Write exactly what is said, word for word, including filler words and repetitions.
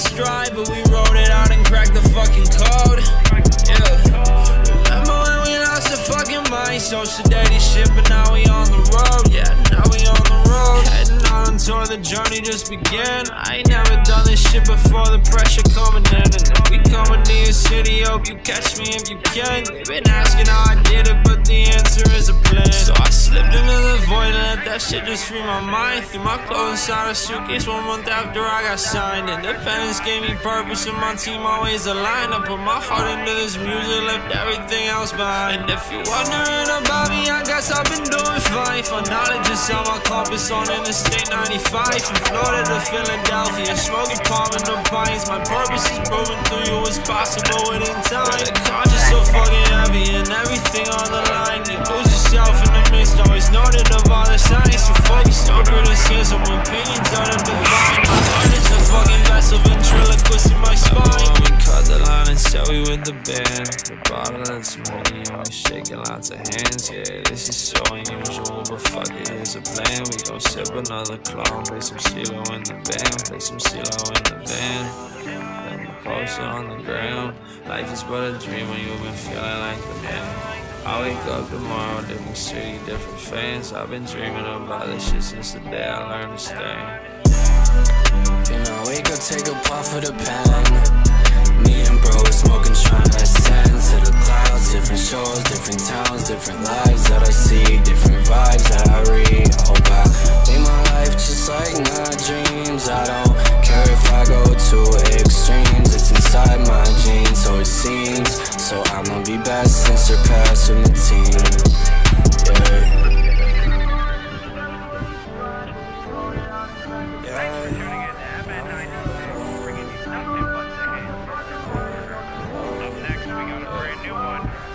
stride, but we wrote it out and cracked the fucking code. Yeah. Remember when we lost the fucking mind? So sedated shit, but now we on the road. Yeah, now we on the road. Heading out on tour, the journey just began. I ain't never done this shit before, the pressure coming in. And if we coming to your city, hope you catch me if you can. They've been asking how I did it, but the answer is a plan. So I slipped into the void and let that shit just free my mind. Threw my clothes inside a suitcase one month after I got signed. Independence gave me purpose and my team always aligned. I put my heart into this music, left everything else behind. And if you're wondering about me, I guess I've been doing fine. For knowledge is how my compass on Interstate ninety-five. From Florida to Philadelphia, smoking palm and the pines. My purpose is proven to you it's possible within time. The cards are so fucking heavy and everything on the line. You lose yourself in the midst, always noted of all the signs. You focus on criticism, opinions are divine. My heart is a fucking vessel, ventriloquist in my spine. We cut the line and said we with the band. The bottle and some money, always shaking lots of hands. Yeah, this is so unusual, but fuck it, here's a plan. We gon' sip another clone, play some CeeLo in the band. Play some CeeLo in the band. Post it on the ground. Life is but a dream when you've been feeling like the man. I wake up tomorrow, different city, different fans. I've been dreaming about this shit since the day I learned this thing. Then I wake up, take a puff of the pen. Me and bro smoking, trying to ascend to the clouds. Different shows, different towns, different lives that I see, different vibes that I read. Oh God, leave my life just like my dreams. I don't care if I go to extremes. Inside my jeans, so it seems. So I'ma be best and surpass in the team. Yeah. Yeah. Up next, we got a brand new one.